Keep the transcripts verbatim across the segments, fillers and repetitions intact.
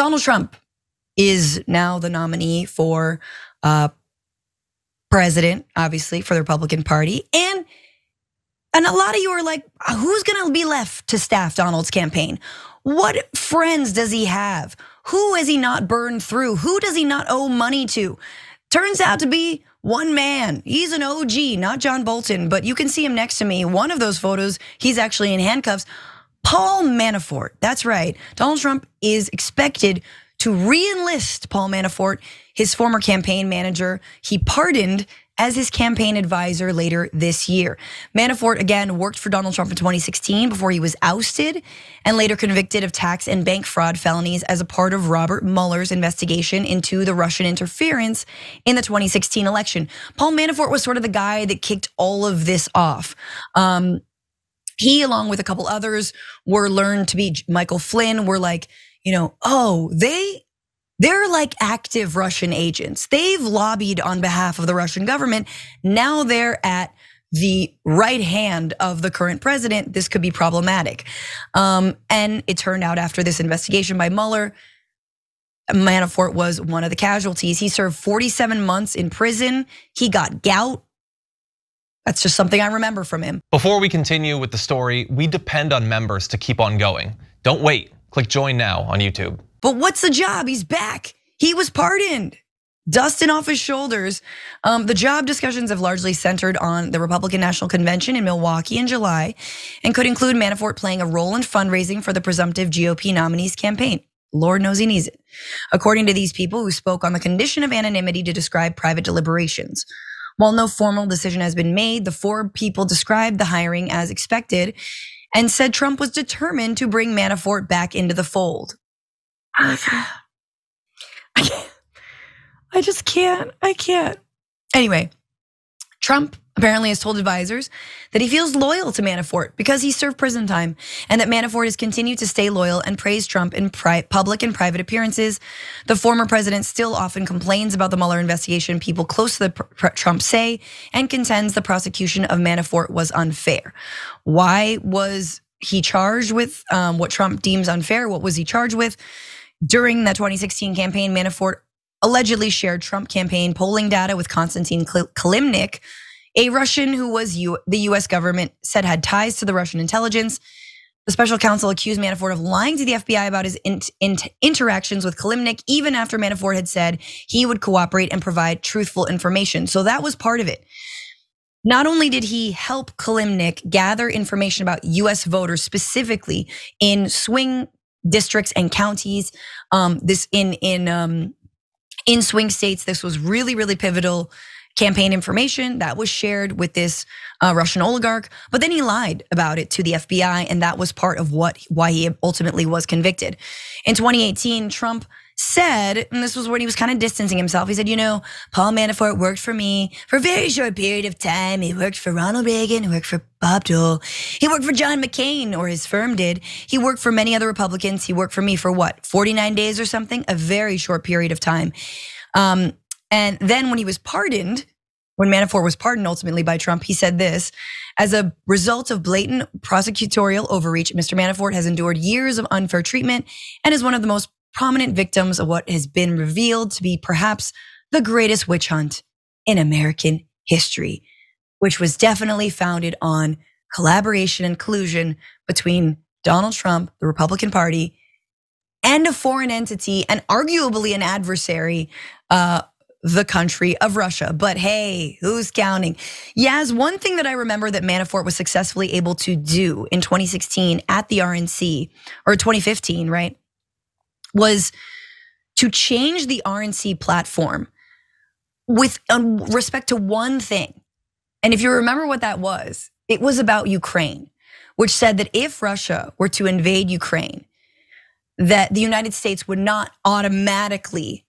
Donald Trump is now the nominee for uh, president, obviously, for the Republican Party. And, and a lot of you are like, who's gonna be left to staff Donald's campaign? What friends does he have? Who has he not burned through? Who does he not owe money to? Turns out to be one man. He's an O G, not John Bolton, but you can see him next to me. One of those photos, he's actually in handcuffs. Paul Manafort, that's right. Donald Trump is expected to re-enlist Paul Manafort, his former campaign manager. He pardoned as his campaign advisor later this year. Manafort, again, worked for Donald Trump in twenty sixteen before he was ousted and later convicted of tax and bank fraud felonies as a part of Robert Mueller's investigation into the Russian interference in the twenty sixteen election. Paul Manafort was sort of the guy that kicked all of this off. Um, he, along with a couple others, were learned to be Michael Flynn, were like, you know, oh, they... They're like active Russian agents. They've lobbied on behalf of the Russian government. Now they're at the right hand of the current president. This could be problematic. Um, and it turned out after this investigation by Mueller, Manafort was one of the casualties. He served forty-seven months in prison. He got gout. That's just something I remember from him. Before we continue with the story, we depend on members to keep on going. Don't wait. Click join now on YouTube. But what's the job? He's back. He was pardoned. Dusting off his shoulders. Um, the job discussions have largely centered on the Republican National Convention in Milwaukee in July and could include Manafort playing a role in fundraising for the presumptive G O P nominee's campaign. Lord knows he needs it. According to these people who spoke on the condition of anonymity to describe private deliberations. While no formal decision has been made, the four people described the hiring as expected and said Trump was determined to bring Manafort back into the fold. I can't, I just can't, I can't. Anyway, Trump apparently has told advisors that he feels loyal to Manafort because he served prison time and that Manafort has continued to stay loyal and praise Trump in public and private appearances. The former president still often complains about the Mueller investigation, people close to the Trump say, and contends the prosecution of Manafort was unfair. Why was he charged with what Trump deems unfair? What was he charged with? During the twenty sixteen campaign, Manafort allegedly shared Trump campaign polling data with Konstantin Kilimnik, a Russian who was the U S government said had ties to the Russian intelligence. The special counsel accused Manafort of lying to the F B I about his interactions with Kilimnik, even after Manafort had said he would cooperate and provide truthful information. So that was part of it. Not only did he help Kilimnik gather information about U S voters, specifically in swing districts and counties, um, this in in um, in swing states. This was really, really pivotal campaign information that was shared with this uh, Russian oligarch. But then he lied about it to the F B I, and that was part of what why he ultimately was convicted. In twenty eighteen, Trump said, and this was when he was kind of distancing himself. He said, you know, Paul Manafort worked for me for a very short period of time. He worked for Ronald Reagan, he worked for Bob Dole. He worked for John McCain, or his firm did. He worked for many other Republicans. He worked for me for what, forty-nine days or something? A very short period of time. Um, and then when he was pardoned, when Manafort was pardoned ultimately by Trump, he said this, as a result of blatant prosecutorial overreach, Mister Manafort has endured years of unfair treatment and is one of the most prominent victims of what has been revealed to be perhaps the greatest witch hunt in American history, which was definitely founded on collaboration and collusion between Donald Trump, the Republican Party, and a foreign entity, and arguably an adversary, uh, the country of Russia. But hey, who's counting? Yes, one thing that I remember that Manafort was successfully able to do in twenty sixteen at the R N C, or twenty fifteen, right? Was to change the R N C platform with respect to one thing. And if you remember what that was, it was about Ukraine, which said that if Russia were to invade Ukraine, that the United States would not automatically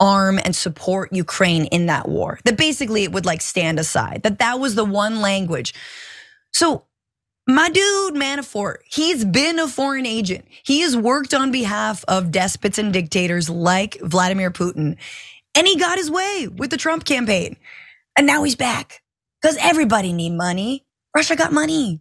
arm and support Ukraine in that war. That basically it would like stand aside, that that was the one language. So my dude Manafort, he's been a foreign agent. He has worked on behalf of despots and dictators like Vladimir Putin. And he got his way with the Trump campaign. And now he's back because everybody need money. Russia got money.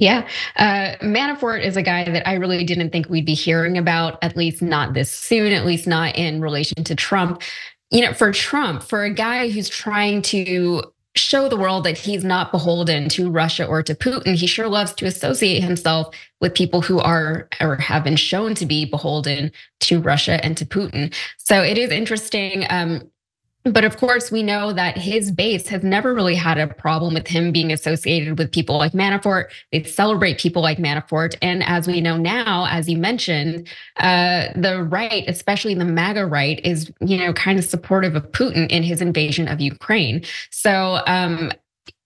Yeah, uh, Manafort is a guy that I really didn't think we'd be hearing about, at least not this soon, at least not in relation to Trump. You know, for Trump, for a guy who's trying to show the world that he's not beholden to Russia or to Putin, he sure loves to associate himself with people who are or have been shown to be beholden to Russia and to Putin. So it is interesting. Um, But of course, we know that his base has never really had a problem with him being associated with people like Manafort. They celebrate people like Manafort. And as we know now, as you mentioned, uh, the right, especially the MAGA right, is, you know, kind of supportive of Putin in his invasion of Ukraine. So um,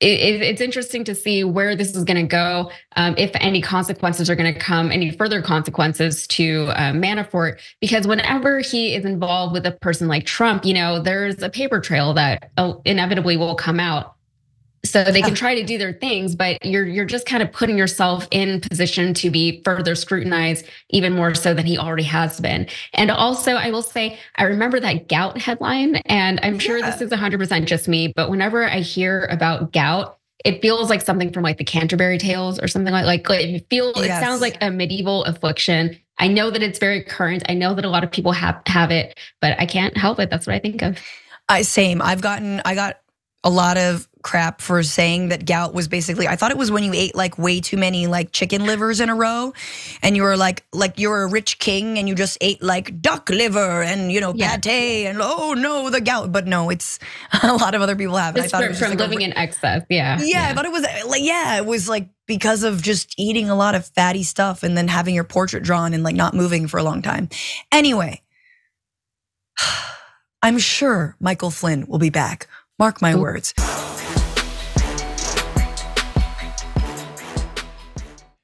it, it's interesting to see where this is going to go, um, if any consequences are going to come, any further consequences to uh, Manafort, because whenever he is involved with a person like Trump, you know, there's a paper trail that inevitably will come out. So they can try to do their things, but you're you're just kind of putting yourself in position to be further scrutinized, even more so than he already has been. And also, I will say, I remember that gout headline, and I'm sure yeah. this is one hundred percent just me, but whenever I hear about gout, it feels like something from like the Canterbury Tales or something like like it feels. Yes. It sounds like a medieval affliction. I know that it's very current. I know that a lot of people have have it, but I can't help it. That's what I think of. I same. I've gotten. I got a lot of crap for saying that gout was basically, I thought it was when you ate like way too many like chicken livers in a row, and you were like, like you were a rich king and you just ate like duck liver and, you know, yeah. pate, and oh no, the gout. But no, it's a lot of other people have it. Just I thought for, it was from just like living a, in excess, yeah, yeah. Yeah, I thought it was like, yeah, it was like because of just eating a lot of fatty stuff and then having your portrait drawn and like not moving for a long time. Anyway, I'm sure Michael Flynn will be back. Mark my Ooh. words.